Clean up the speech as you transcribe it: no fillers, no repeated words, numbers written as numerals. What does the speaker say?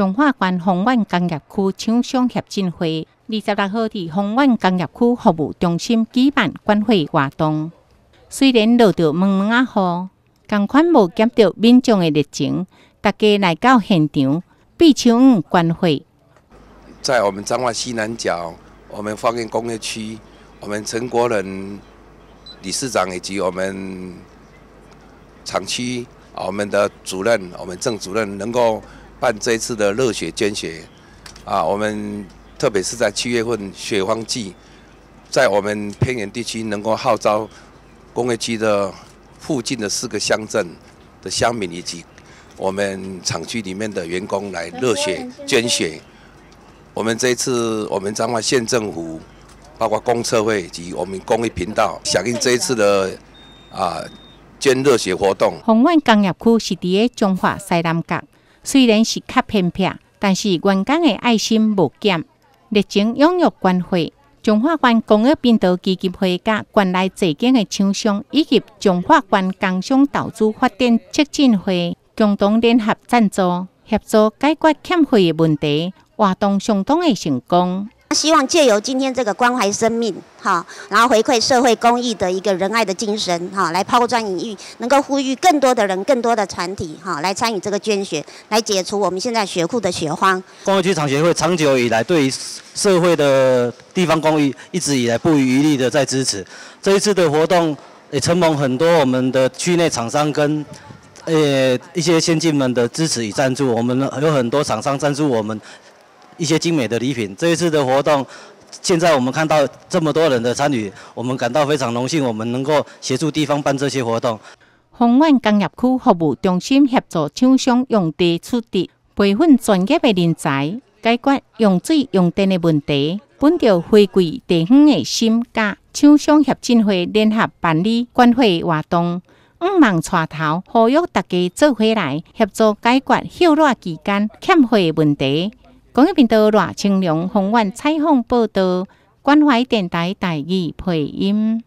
彰化县芳苑工业区厂商协进会26号伫芳苑工业区服务中心举办关怀活动。虽然落着蒙蒙雨，同款无减到民众的热情，大家来到现场，比抢关怀。在我们彰化西南角，我们芳苑工业区，我们陈国仁理事长以及我们厂区我们的主任，我们郑主任能够办这一次的热血捐血啊！我们特别是在7月份血荒季，在我们偏远地区能够号召工业区的附近的4个乡镇的乡民以及我们厂区里面的员工来热血捐血。我们这一次，我们彰化县政府，包括公测会以及我们公益频道，响应这一次的捐热血活动。芳苑工业区是伫个彰化西南角，虽然是较偏僻，但是员工的爱心无减，热情踊跃关怀。彰化县工业频道基金会甲县内在建的厂商以及彰化县工商投资发展促进会共同联合赞助，协助解决欠费的问题，活动相当的成功。希望借由今天这个关怀生命，然后回馈社会公益的一个仁爱的精神，来抛砖引玉，能够呼吁更多的人、更多的团体，来参与这个捐血，来解除我们现在血库的血荒。工业区厂协会长久以来对于社会的地方公益一直以来不遗余力的在支持，这一次的活动也承蒙很多我们的区内厂商跟一些先进们的支持与赞助，我们有很多厂商赞助我们一些精美的礼品。这一次的活动，现在我们看到这么多人的参与，我们感到非常荣幸，我们能够协助地方办这些活动。芳苑工业区服务中心协助厂商用地处置、培训专业的人才，解决用水用电的问题。本着回归地方的心，甲厂商协进会联合办理关怀活动，忙带头呼吁大家做伙来协助解决休热期间欠费问题。工业频道赖清良、洪远采访报道，关怀电台台语配音。